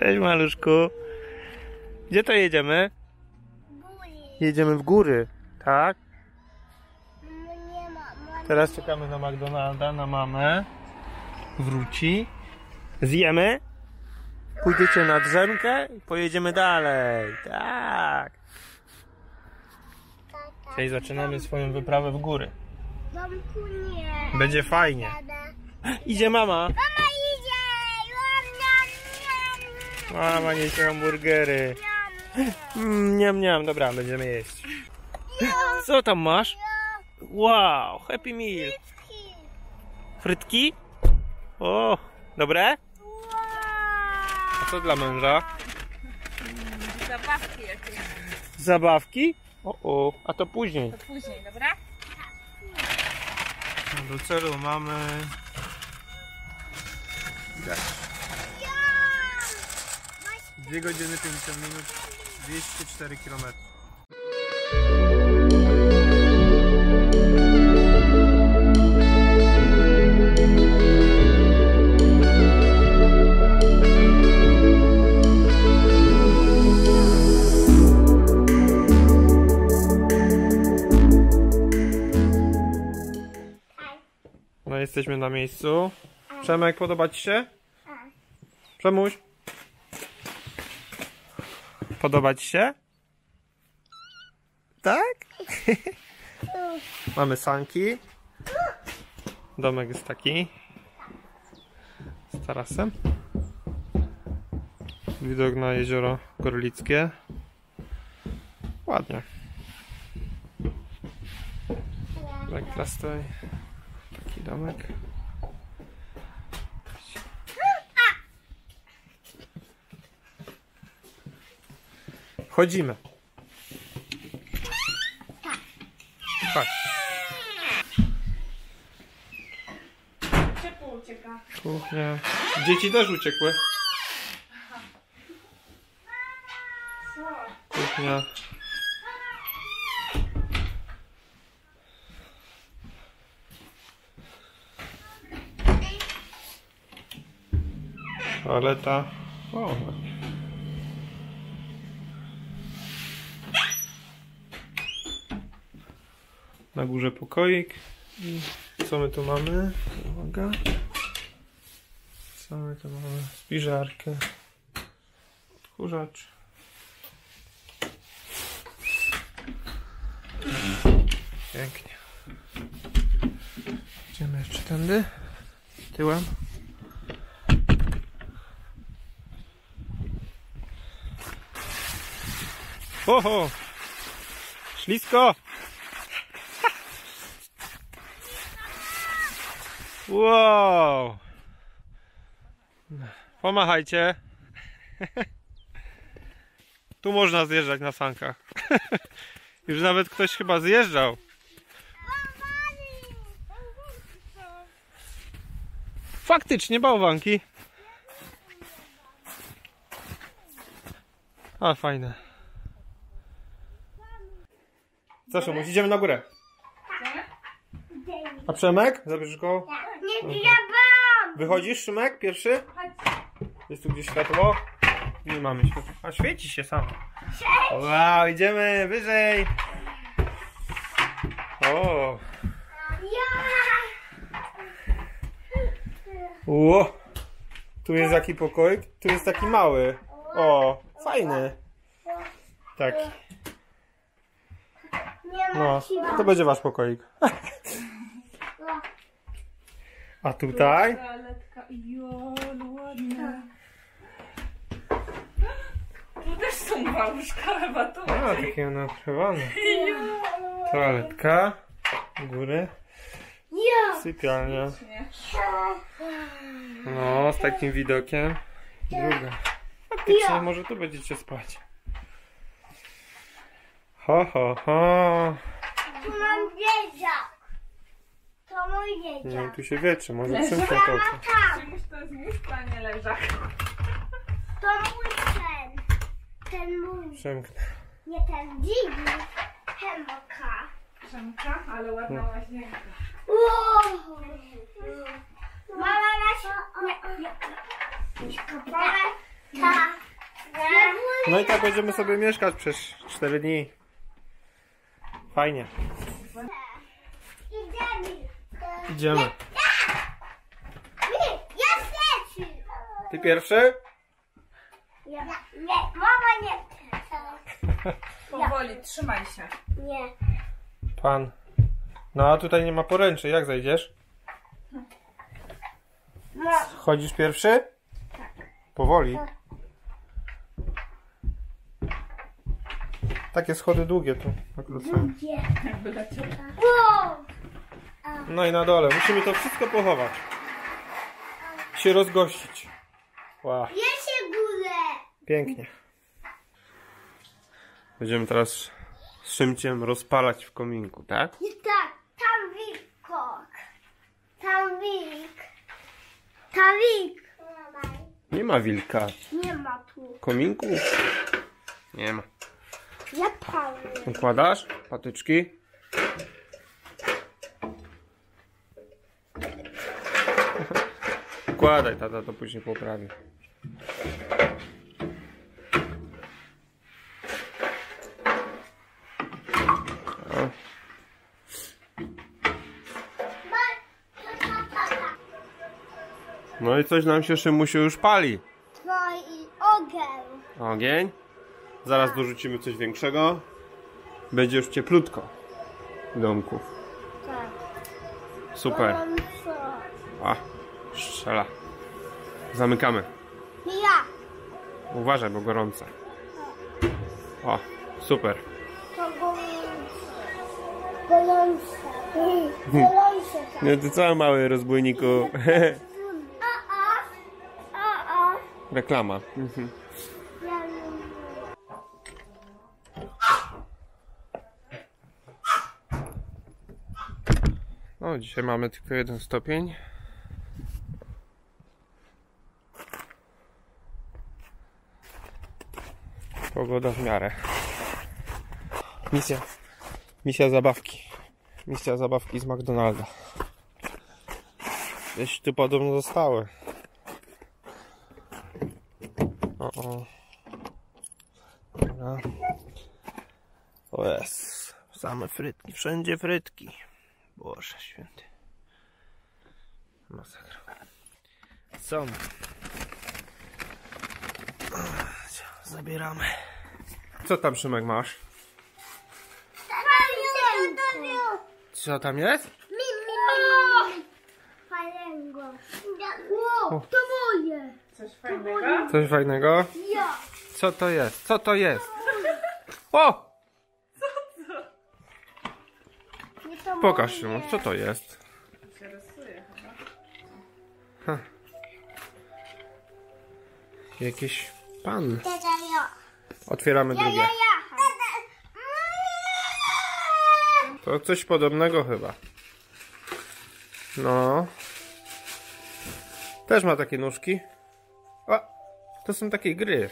Cześć, maluszku. Gdzie to jedziemy? Jedziemy w góry, tak? Teraz czekamy na McDonalda, na mamę. Wróci. Zjemy. Pójdziecie na drzemkę i pojedziemy dalej. Tak. Czyli zaczynamy swoją wyprawę w góry. Będzie fajnie. Idzie mama. Mama idzie. Mama niesie hamburgery. Niam, niam. Dobra, będziemy jeść. Co tam masz? Wow, Happy Meal. Frytki? O, dobre? A co dla męża? Zabawki jakieś. Zabawki? O, a to później. To później, dobra? Do celu mamy... Tak. 2 godziny 50 minut, 204 km. No, jesteśmy na miejscu. Przemek, podoba ci się? Przemuś? Podoba ci się? Tak? Mamy sanki. Domek jest taki. Z tarasem. Widok na jezioro Gorlickie. Ładnie. Tak, teraz stoi. Taki domek. Chodzimy. Chodź. Ciepło ucieka. Kuchnia. Dzieci też uciekły. Kuchnia. Toaleta. O. Na górze pokoik. Co my tu mamy? Uwaga. Co my tu mamy? Spiżarkę. Odkurzacz. Pięknie. Idziemy jeszcze tędy. Tyłem. Oho! Ślisko! Wow! Pomachajcie! Tu można zjeżdżać na sankach. Już nawet ktoś chyba zjeżdżał. Faktycznie bałwanki. A fajne. Co, Szymuś? Idziemy na górę. A Przemek? Zabierzesz go? Nie, wychodzisz, Szymek? Pierwszy? Jest tu gdzieś światło? Nie mamy światła. A świeci się samo. Wow, idziemy wyżej. O. Ło. Tu jest taki pokoik. Tu jest taki mały. O, fajny. Taki. No, to będzie wasz pokoik. A tutaj? Tu też są małuszka, chyba tu. A, takie nakrywane. Toaletka. Góry. Sypialnia. No, z takim widokiem. Druga. Faktycznie może tu będziecie spać. Ho, ho, ho. Tu mam dzieciak. To mój dzieciak. Nie, tu się wieczy, może przymknę to. Czymś to jest łóżka, nie leżak. To mój sen. Ten mój. Przymknę. Nie, ten dziwny. Przemka. Przemka? Ale ładna łazienka. Mama, nasz... Nie, nie. Mama, ta... No i tak będziemy sobie mieszkać przez 4 dni. Fajnie. Idziemy. Ty pierwszy? Ja. Nie, mama nie. Powoli, trzymaj się. Nie. Pan. No a tutaj nie ma poręczy, jak zajdziesz? Chodzisz pierwszy? Tak. Powoli. Takie schody długie tu. Długie. No i na dole. Musimy to wszystko pochować. Się rozgościć. Wow. Ja się górę. Pięknie. Będziemy teraz z Szymciem rozpalać w kominku, tak? I tak. Tam wilkok. Tam wilk. Tam wilk. Nie ma wilka. Nie ma tu. Kominku? Nie ma. Ja palę. Układasz patyczki? Układaj, tata to później poprawi. No i coś nam się, Szymusiu, już pali. No i ogień. Ogień? Zaraz dorzucimy coś większego. Będzie już cieplutko w domku. Tak. Super. A, strzela. Zamykamy. Ja. Uważaj, bo gorące. O, super. To gorące. Gorące. No to co, mały rozbójniku? Reklama. No, dzisiaj mamy tylko 1 stopień. Pogoda w miarę. Misja. Misja zabawki. Misja zabawki z McDonalda. Gdzieś tu podobno zostały. O. Dobra. O jest. Same frytki. Wszędzie frytki. Boże święty. Masakra. Co? Zabieramy. Co tam, Szymek, masz? Co tam jest? O, to moje. Coś fajnego? Coś fajnego? Co to jest? Co to jest? O! Pokaż mu, co to jest. Się rysuje chyba. Jakiś pan. Otwieramy drugie. To coś podobnego chyba. No. Też ma takie nóżki. O! To są takie gry.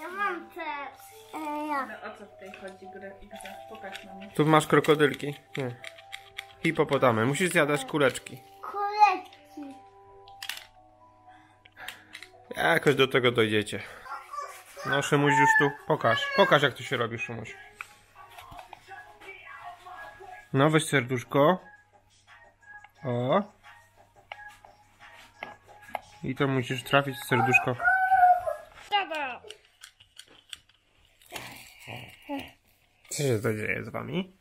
Ja mam te. No, o co tutaj chodzi? Gry i grze. Pokaż nam. Tu masz krokodylki. Nie. Hipopotamy. Musisz zjadać kuleczki. Kuleczki. Jakoś do tego dojdziecie. No, Szymuś już tu. Pokaż. Pokaż, jak to się robi, Szymuś. No, weź serduszko. O. I to musisz trafić w serduszko. Co się to dzieje z wami?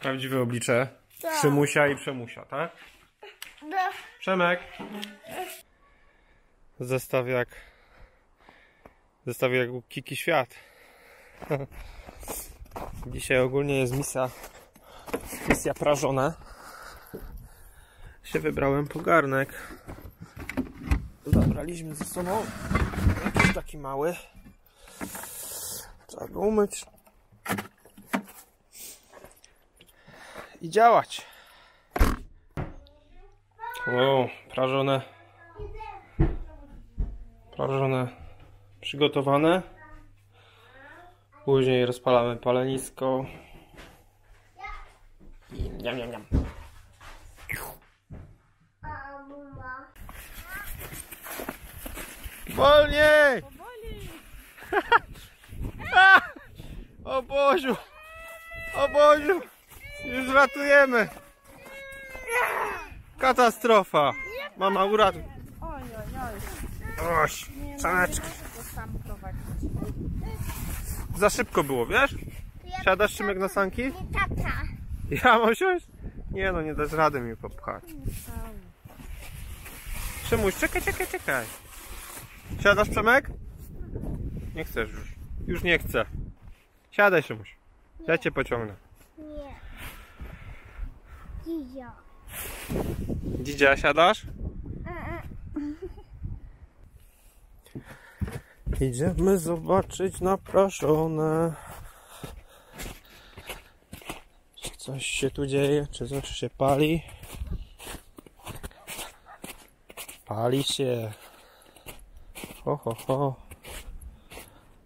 Prawdziwe oblicze Szymusia i Przemusia, tak? Przemek! Zestaw jak u Kiki Świat. Dzisiaj ogólnie jest misja prażona. Się wybrałem po garnek. Zabraliśmy ze sobą jakiś taki mały. Trzeba go umyć. I działać. Wow, prażone. Prażone. Przygotowane. Później rozpalamy palenisko. Niam, niam, niam. Wolniej! O Boziu! O Boziu! Już ratujemy! Katastrofa! Mama, uratuj! Oj, oj, oj! Czaneczki! Za szybko było, wiesz? Siadasz, Szymek, na sanki? Nie, tata! Ja mam siąść? Nie no, nie dasz rady mi popchać. Przemuś, czekaj. Siadasz, Przemek? Nie chcesz już. Już nie chcę. Siadaj, Szymuś. Ja cię pociągnę. Nie. Dzidzia. Dzidzia, siadasz? Idziemy zobaczyć naproszone. Czy coś się tu dzieje? Czy coś się pali? Pali się. Ho, ho, ho.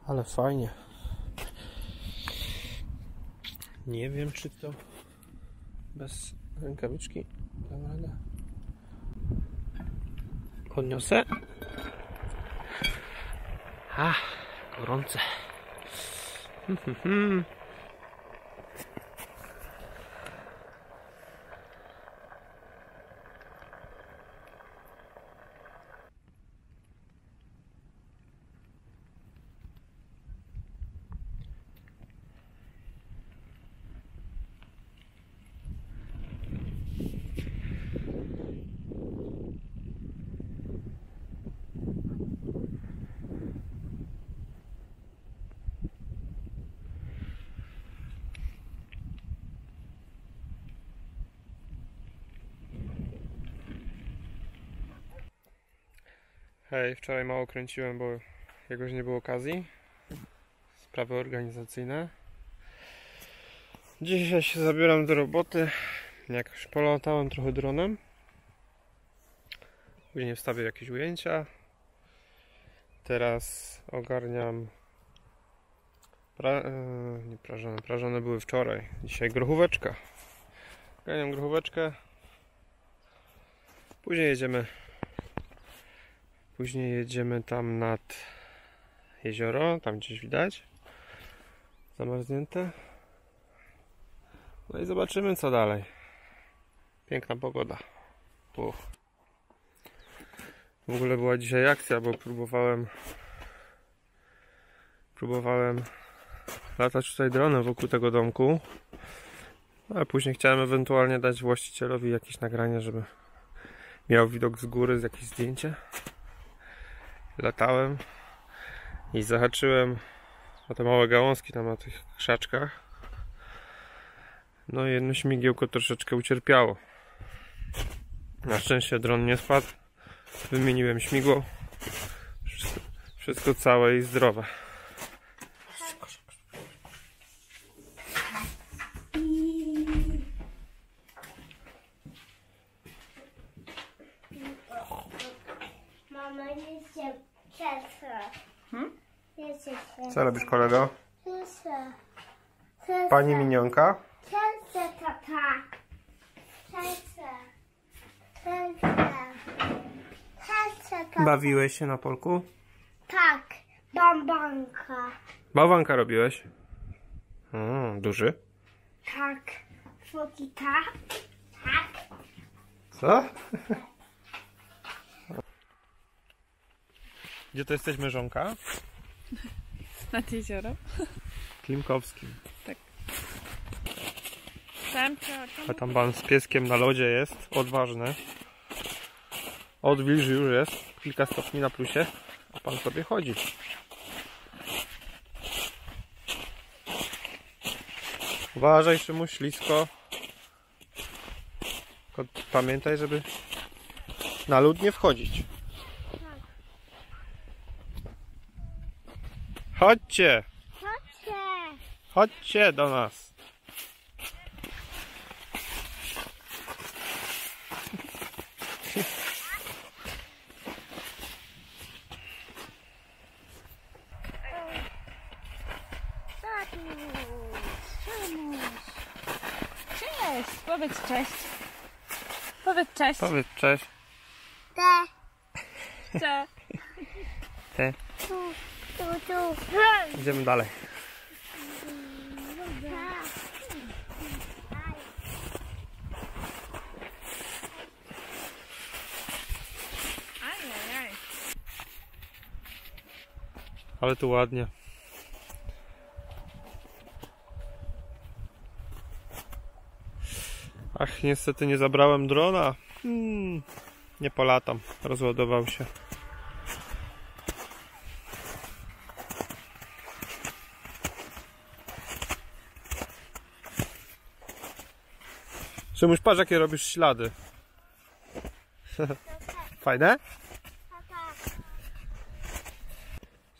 Ale fajnie. Nie wiem, czy to bez rękawiczki dam radę. Podniosę. A, gorące. Hej, wczoraj mało kręciłem, bo jakoś nie było okazji. Sprawy organizacyjne. Dzisiaj się zabieram do roboty. Jakoś polatałem trochę dronem. Później wstawię jakieś ujęcia. Teraz ogarniam... Prażone były wczoraj. Dzisiaj grochóweczka. Ogarniam grochóweczkę. Później jedziemy. Później jedziemy tam nad jezioro, tam gdzieś widać zamarznięte. No i zobaczymy, co dalej. Piękna pogoda. Uch. W ogóle była dzisiaj akcja, bo próbowałem latać tutaj dronem wokół tego domku, ale później chciałem ewentualnie dać właścicielowi jakieś nagranie, żeby miał widok z góry, z jakieś zdjęcie. Latałem i zahaczyłem o te małe gałązki tam na tych krzaczkach. No i jedno śmigiełko troszeczkę ucierpiało. Na szczęście dron nie spadł. Wymieniłem śmigło. Wszystko całe i zdrowe. Co robisz, kolego? Pani Minionka? Bawiłeś się na polku? Tak, bałwanka. Bałwanka robiłeś? Duży? Tak. Tak. Co? Gdzie to jesteśmy, żonka? Nad jezioro. Klimkowskim. Tak. A tam pan z pieskiem na lodzie jest, odważny. Odwilży już jest, kilka stopni na plusie, a pan sobie chodzi. Uważaj, Szymuś, ślisko. Pamiętaj, żeby na lód nie wchodzić. Chodźcie! Chodźcie! Chodźcie do nas! Cześć! Powiedz cześć! Powiedz cześć! Powiedz cześć! Cześć! Te. Idziemy dalej. Ale tu ładnie. Ach, niestety nie zabrałem drona. Nie polatam. Rozładował się. Szymuś, patrz, jakie robisz ślady. Fajne?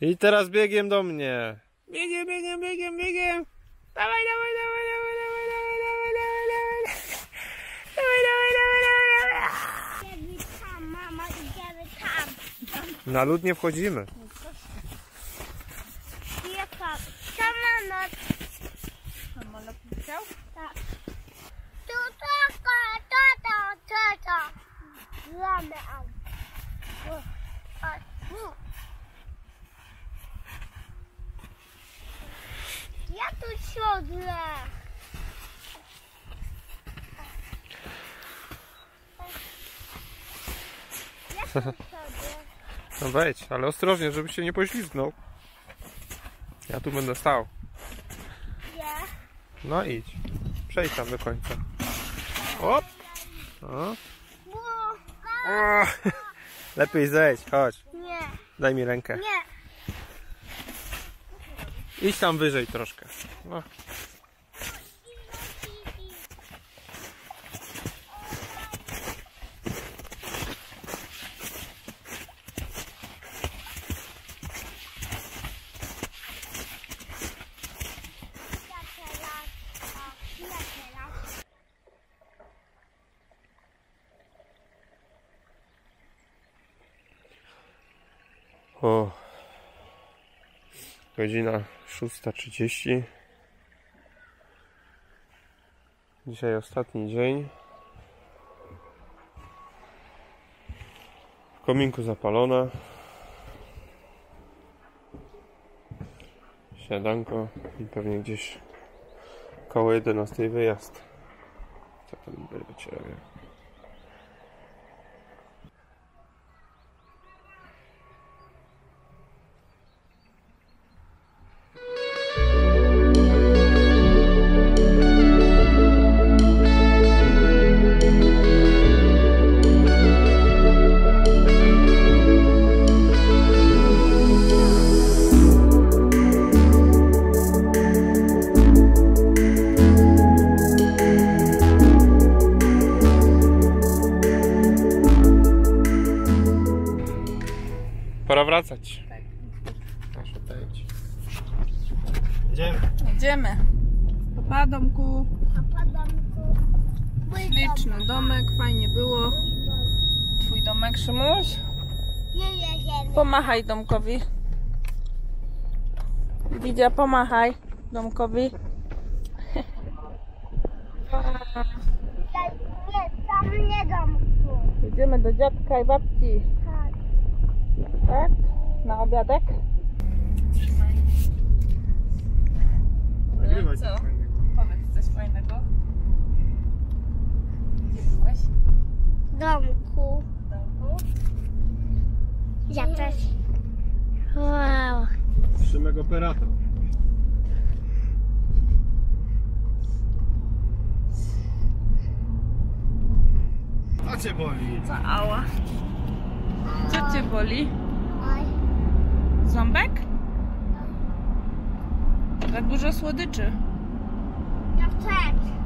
I teraz biegiem do mnie. Biegiem, biegiem, biegiem, biegiem. Dawaj, dawaj, dawaj, dawaj, dawaj, dawaj, dawaj, dawaj, dawaj, dawaj, dawaj, dawaj. Idziemy tam, mama, idziemy tam. Na lód nie wchodzimy. Nie, tam na lód. Samolot leciał? Tak. Tu, to. Lamy, ja tu siodle. Ja tu siodle. No wejdź, ale ostrożnie, żebyś się nie poślizgnął. Ja tu będę stał. Ja. No idź. Przejdź tam do końca. Op. O. O. Lepiej zejdź, chodź. Nie. Daj mi rękę. Nie. Idź tam wyżej troszkę. No. O. Godzina 6:30. Dzisiaj ostatni dzień. W kominku zapalona. Śniadanko i pewnie gdzieś koło 11 wyjazd. Co tam będzie? Pora wracać. Tak. Aż odejdź. Idziemy. Idziemy. Pa domku. Pa domku. Śliczny domek, fajnie było. Twój domek, Szymuś? Nie. Pomachaj domkowi. Widzia, pomachaj domkowi. Nie, domku. Idziemy do dziadka i babci. Tak? Na obiadek? No co? Powiedz coś fajnego. Gdzie byłeś? W domku. W domku? Ja też. Wow. Szymek operator. Co cię boli? Za ała. Co cię boli? Ząbek? Tak dużo słodyczy. Ja też.